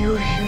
you here.